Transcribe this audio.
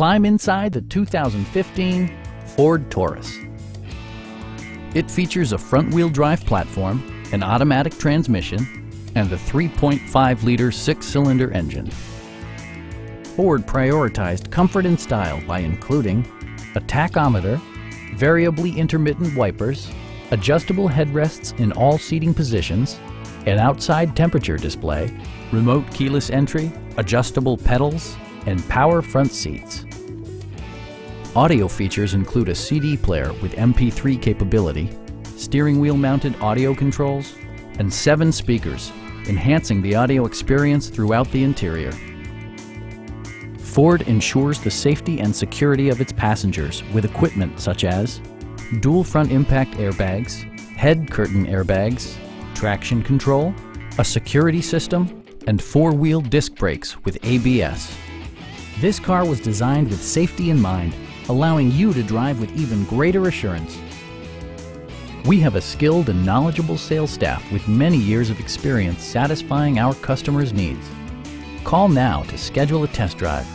Climb inside the 2015 Ford Taurus. It features a front-wheel drive platform, an automatic transmission, and the 3.5-liter six-cylinder engine. Ford prioritized comfort and style by including a tachometer, variably intermittent wipers, adjustable headrests in all seating positions, an outside temperature display, remote keyless entry, adjustable pedals, and power front seats. Audio features include a CD player with MP3 capability, steering wheel mounted audio controls, and 7 speakers, enhancing the audio experience throughout the interior. Ford ensures the safety and security of its passengers with equipment such as dual front impact airbags, head curtain airbags, traction control, a security system, and 4-wheel disc brakes with ABS. This car was designed with safety in mind, allowing you to drive with even greater assurance. We have a skilled and knowledgeable sales staff with many years of experience satisfying our customers' needs. Call now to schedule a test drive.